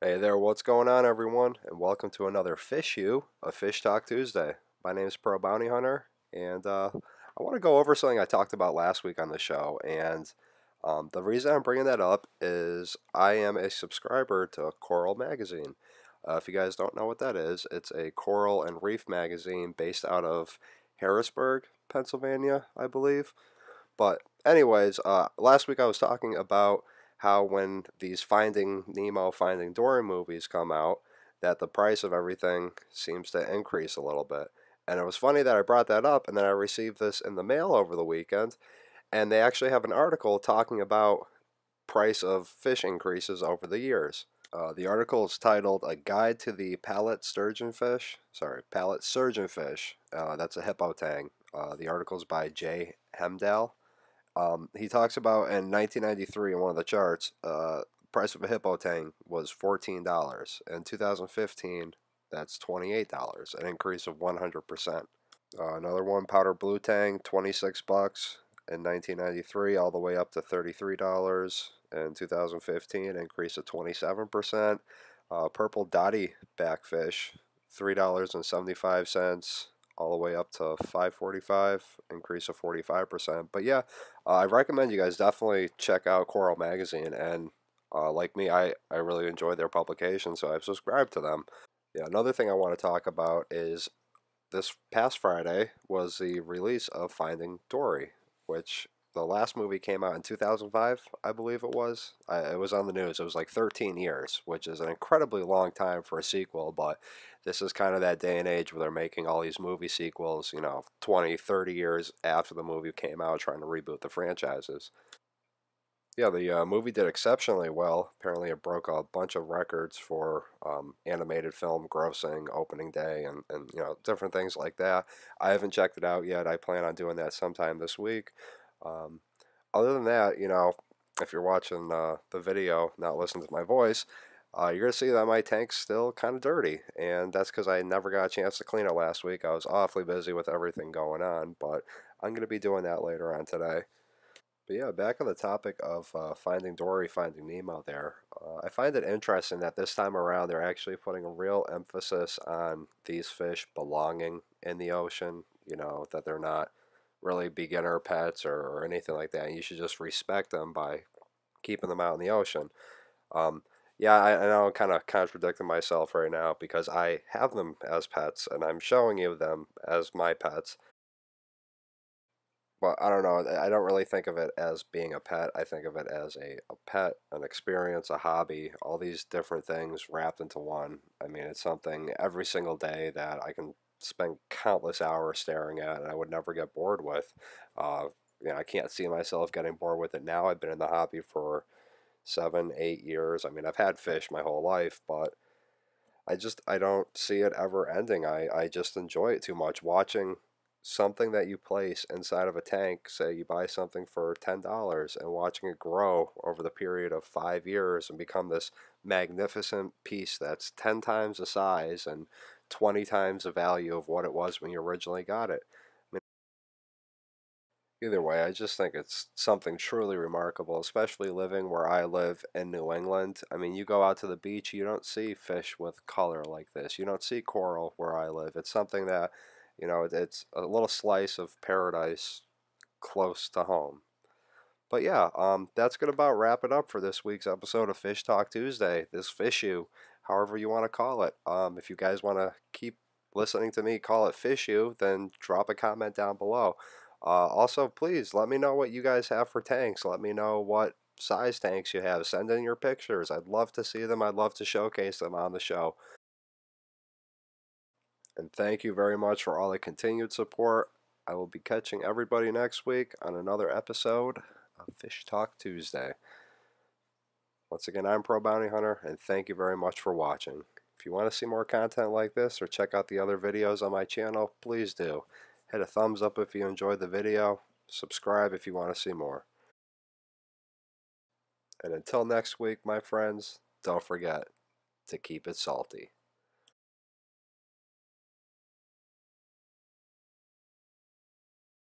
Hey there, what's going on everyone, and welcome to another Fish You of Fish Talk Tuesday. My name is Pro Bounty Hunter, and I want to go over something I talked about last week on the show, and the reason I'm bringing that up is I am a subscriber to Coral Magazine. If you guys don't know what that is, it's a coral and reef magazine based out of Harrisburg, Pennsylvania, I believe. But anyways, last week I was talking about how when these Finding Nemo, Finding Dory movies come out, that the price of everything seems to increase a little bit. And it was funny that I brought that up, and then I received this in the mail over the weekend, and they actually have an article talking about price of fish increases over the years. The article is titled, A Guide to the Palette Surgeonfish. That's a hippotang. The article is by Jay Hemdal. He talks about in 1993 in one of the charts, price of a hippotang was $14. In 2015, that's $28, an increase of 100%. Another one, powder blue tang, $26 in 1993, all the way up to $33 in 2015, increase of 27%. Purple dotty backfish, $3.75. all the way up to $5.45, increase of 45%. But yeah, I recommend you guys definitely check out Coral Magazine. And like me, I really enjoy their publication, so I've subscribed to them. Yeah, another thing I want to talk about is this past Friday was the release of Finding Dory, which the last movie came out in 2005, I believe it was. It was on the news. It was like 13 years, which is an incredibly long time for a sequel, but this is kind of that day and age where they're making all these movie sequels, you know, 20, 30 years after the movie came out, trying to reboot the franchises. Yeah, the movie did exceptionally well. Apparently it broke a bunch of records for animated film grossing, opening day, and you know, different things like that. I haven't checked it out yet. I plan on doing that sometime this week. Other than that, you know, if you're watching the video, not listening to my voice, you're going to see that my tank's still kind of dirty, and that's because I never got a chance to clean it last week. I was awfully busy with everything going on, but I'm going to be doing that later on today. But yeah, back on the topic of Finding Dory, Finding Nemo there, I find it interesting that this time around they're actually putting a real emphasis on these fish belonging in the ocean, you know, that they're not really beginner pets or anything like that. You should just respect them by keeping them out in the ocean. Yeah, I know I'm kind of contradicting myself right now because I have them as pets and I'm showing you them as my pets. But I don't know, I don't really think of it as being a pet. I think of it as a pet, an experience, a hobby, all these different things wrapped into one. I mean, it's something every single day that I can spend countless hours staring at, and I would never get bored with. You know, I can't see myself getting bored with it now. I've been in the hobby for 7, 8 years. I mean, I've had fish my whole life, but I don't see it ever ending. I just enjoy it too much. Watching something that you place inside of a tank, say you buy something for $10, and watching it grow over the period of 5 years and become this magnificent piece that's 10 times the size and 20 times the value of what it was when you originally got it. I mean, either way, I just think it's something truly remarkable, especially living where I live in New England. I mean, you go out to the beach, you don't see fish with color like this. You don't see coral where I live. It's something that, you know, it's a little slice of paradise close to home. But yeah, that's going to about wrap it up for this week's episode of Fish Talk Tuesday, this Fish You, however you want to call it. If you guys want to keep listening to me call it Fish You, then drop a comment down below. Also, please let me know what you guys have for tanks. Let me know what size tanks you have. Send in your pictures. I'd love to see them. I'd love to showcase them on the show. And thank you very much for all the continued support. I will be catching everybody next week on another episode of Fish Talk Tuesday. Once again, I'm Pro Bounty Hunter, and thank you very much for watching. If you want to see more content like this or check out the other videos on my channel, please do. Hit a thumbs up if you enjoyed the video. Subscribe if you want to see more. And until next week, my friends, don't forget to keep it salty.